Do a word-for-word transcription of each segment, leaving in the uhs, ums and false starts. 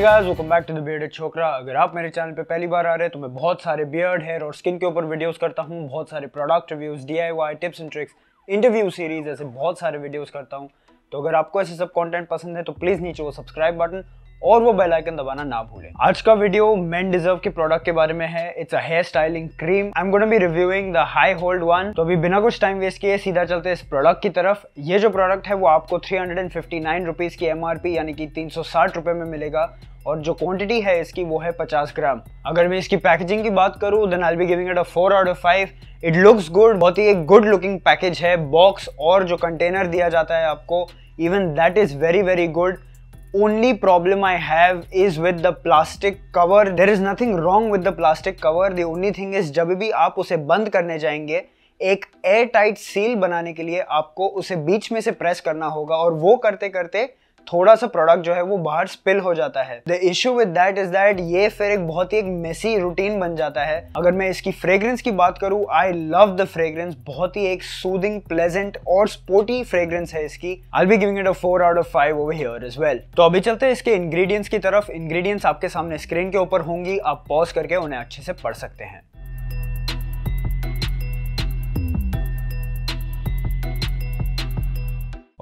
Hey guys, welcome back to the Bearded Chokra। अगर आप मेरे चैनल पे पहली बार आ रहे हैं तो मैं बहुत सारे बियर्ड हेयर और स्किन के ऊपर वीडियोस करता हूँ, बहुत सारे product reviews, DIY tips and tricks, interview series, ऐसे बहुत सारे वीडियोस करता हूँ। तो अगर आपको ऐसे सब कंटेंट पसंद है तो प्लीज़ नीचे वो सब्सक्राइब बटन और वो बेल आइकन दबाना ना भूलें। आज का वीडियो मेन डिजर्व के प्रोडक्ट के बारे में है। It's a hair styling cream. I am gonna be reviewing the high hold one. तो अभी बिना कुछ टाइम वेस्ट किए सीधा चलते हैं इस प्रोडक्ट की तरफ। ये जो प्रोडक्ट है वो आपको three hundred fifty nine rupees की एमआरपी यानी कि तीन सौ साठ रुपए में मिलेगा और जो क्वांटिटी है इसकी वो है पचास ग्राम। अगर मैं इसकी पैकेजिंग की बात करूं then I will be giving it a four out of five. It looks good, बहुत ही एक गुड लुकिंग पैकेज है। बॉक्स और जो कंटेनर दिया जाता है आपको, even that is very very good. Only problem I have is with the plastic cover. There is nothing wrong with the plastic cover. The only thing is जब भी आप उसे बंद करने जाएंगे एक एयर टाइट सील बनाने के लिए आपको उसे बीच में से प्रेस करना होगा और वो करते करते थोड़ा सा प्रोडक्ट जो है वो बाहर स्पिल हो जाता है। The issue with that is that ये फिर एक बहुत ही एक मेसी रूटीन बन जाता है। अगर मैं इसकी फ्रेग्रेंस की बात करूँ, आई लव द फ्रेग्रेंस। बहुत ही एक सूदिंग, प्लेजेंट और स्पोर्टी फ्रेग्रेंस है इसकी। I will be giving it a four out of five over here as well. तो अभी चलते हैं इसके इंग्रेडिएंट्स की तरफ। इंग्रेडिएंट्स आपके सामने स्क्रीन के ऊपर होंगी, आप पॉज करके उन्हें अच्छे से पढ़ सकते हैं।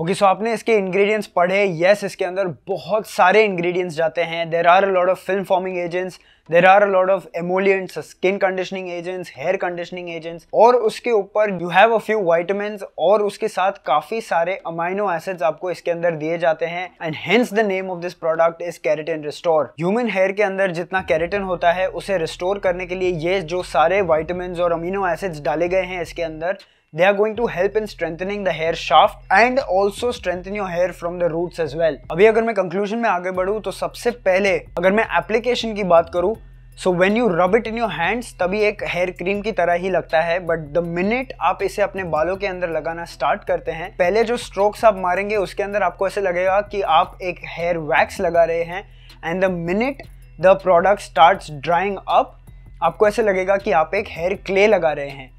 ओके okay, सो so आपने इसके इंग्रेडिएंट्स पढ़े। यस yes, इसके अंदर बहुत सारे इंग्रेडिएंट्स जाते हैं। There are a lot of film forming agents, there are a lot of emollients, skin conditioning agents, hair conditioning agents और उसके ऊपर you have a few vitamins और उसके साथ काफ़ी सारे अमाइनो एसिड्स आपको इसके अंदर दिए जाते हैं। And hence the name of this product is keratin restore. Human hair के अंदर जितना केराटिन होता है उसे रिस्टोर करने के लिए ये जो सारे वाइटामिन्स और अमीनो एसिड्स डाले गए हैं इसके अंदर, they are going to help in strengthening the hair shaft and also strengthen your hair from the roots as well. अभी अगर मैं conclusion में आगे बढ़ूँ तो सबसे पहले अगर मैं application की बात करूँ, so when you rub it in your hands तभी एक hair cream की तरह ही लगता है, but the minute आप इसे अपने बालों के अंदर लगाना start करते हैं, पहले जो strokes आप मारेंगे उसके अंदर आपको ऐसे लगेगा कि आप एक hair wax लगा रहे हैं and the minute the product starts drying up आपको ऐसे लगेगा कि आप एक hair clay लगा रहे हैं।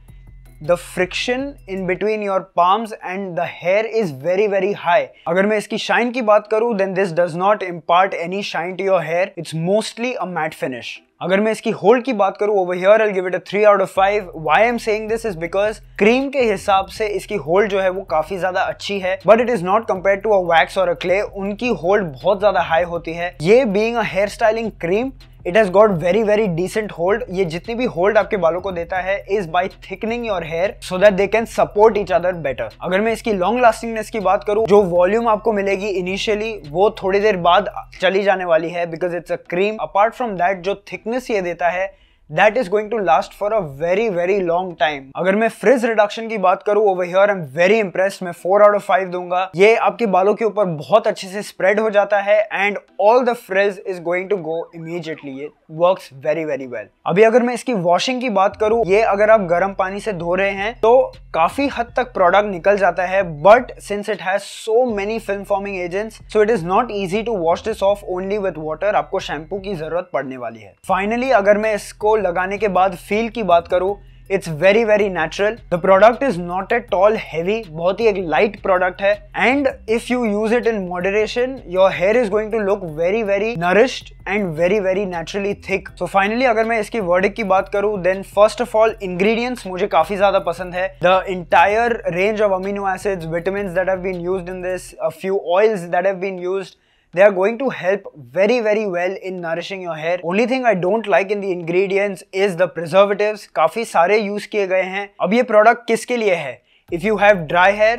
The friction in between your palms and the hair is very very high. अगर मैं इसकी shine की बात करूँ then this does not impart any shine to your hair. It's mostly a matte finish. अगर मैं इसकी hold की बात करूँ over here I'll give it a three out of five. Why I'm saying this is because cream के हिसाब से इसकी hold जो है वो काफी ज़्यादा अच्छी है but it is not compared to a wax or a clay. उनकी hold बहुत ज़्यादा high होती है। ये being a hair styling cream it has got very very decent hold. ये जितनी भी होल्ड आपके बालों को देता है is by thickening your hair so that they can support each other better. अगर मैं इसकी लॉन्ग लास्टिंगनेस की बात करूँ, जो वॉल्यूम आपको मिलेगी इनिशियली वो थोड़ी देर बाद चली जाने वाली है because it's a cream. Apart from that जो थिकनेस ये देता है that is going to last for a very very long time. अगर मैं फ्रिज रिडक्शन की बात करूँ over here I am very impressed, मैं फोर आउट ऑफ फाइव दूंगा। ये आपके बालों के ऊपर बहुत अच्छे से स्प्रेड हो जाता है and all the frizz is going to go immediately. ये वर्क्स वेरी वेरी वेल। अभी अगर मैं इसकी वॉशिंग की बात करूँ, ये अगर आप गर्म पानी से धो रहे हैं तो काफी हद तक प्रोडक्ट निकल जाता है but since it has so many film forming agents so it is not easy to wash this off only with water. आपको शैम्पू की जरूरत पड़ने वाली है। फाइनली अगर मैं इसको लगाने के बाद फील की बात करूं, it's very very natural. The product is not at all heavy, बहुत ही एक लाइट प्रोडक्ट है and if you use it in moderation your hair is going to look very very nourished and very very naturally thick. So finally अगर मैं इसकी verdict की बात करूं then first of all ingredients मुझे काफी ज्यादा पसंद है। The entire range of amino acids, vitamins that have been used in this, a few oils that have been used, they are going to help very very well in nourishing your hair. Only thing I don't like in the ingredients is the preservatives. काफ़ी सारे use किए गए हैं। अब ये product किसके लिए है? If you have dry hair,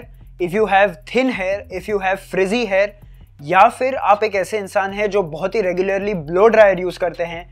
if you have thin hair, if you have frizzy hair, या फिर आप एक ऐसे इंसान हैं जो बहुत ही regularly blow dryer use करते हैं,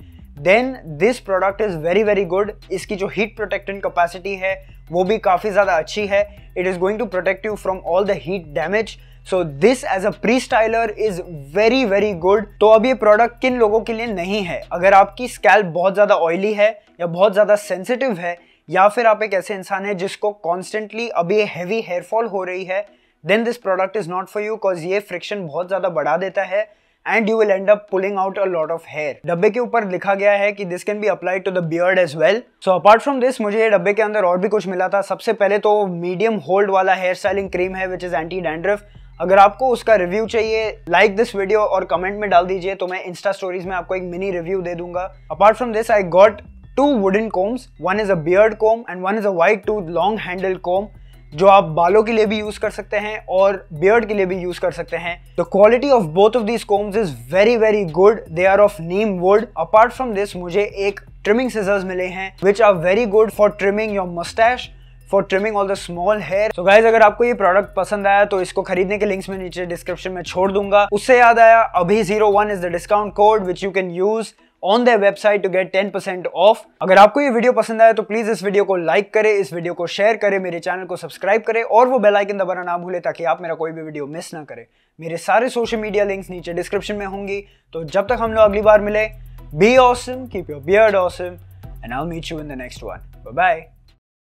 then this product is very very good. इसकी जो heat protectant capacity है वो भी काफ़ी ज़्यादा अच्छी है। It is going to protect you from all the heat damage. So this as a pre-styler is very very good. तो अब ये प्रोडक्ट किन लोगों के लिए नहीं है? अगर आपकी स्कैल्प बहुत ज़्यादा ऑयली है या बहुत ज़्यादा सेंसिटिव है या फिर आप एक ऐसे इंसान है जिसको कॉन्स्टेंटली अभी हैवी हेयरफॉल हो रही है then this product is not for you because ये फ्रिक्शन बहुत ज़्यादा बढ़ा देता है and you will end up pulling out a lot of hair. डब्बे के ऊपर लिखा गया है कि this can be applied to the beard as well. So apart from this मुझे ये डब्बे के अंदर और भी कुछ मिला था। सबसे पहले तो मीडियम होल्ड वाला हेयर स्टाइलिंग क्रीम है विच इज़ एंटी डैंड्रफ। अगर आपको उसका रिव्यू चाहिए, लाइक दिस वीडियो और कमेंट में डाल दीजिए, तो मैं इंस्टा स्टोरीज में आपको एक मिनी रिव्यू दे दूंगा। Apart from this, I got two wooden combs, one is a beard comb and one is a white tooth long handle comb, जो आप बालों के लिए भी यूज कर सकते हैं और बियर्ड के लिए भी यूज कर सकते हैं। The quality of both of these combs is very very good, they are of neem wood. Apart from this, मुझे एक ट्रिमिंग सिजर्स मिले हैं which are very good for trimming your moustache, for trimming all the small hair. So guys, अगर आपको ये product पसंद आया तो इसको खरीदने के लिंक्स में नीचे डिस्क्रिप्शन में छोड़ दूंगा। उससे याद आया, अभी zero one is the discount code which you can use on the website to get ten percent off. अगर आपको ये वीडियो पसंद आया तो प्लीज इस वीडियो को लाइक करें, इस वीडियो को शेयर करें, मेरे चैनल को सब्सक्राइब करें और वो बेल आइकन दबाना ना भूलें ताकि आप मेरा कोई भी वीडियो मिस ना करें। मेरे सारे सोशल मीडिया लिंक्स नीचे डिस्क्रिप्शन में होंगी। तो जब तक हम लोग अगली बार मिले, be awesome, keep your beard awesome and I will meet you in the next one. Bye bye.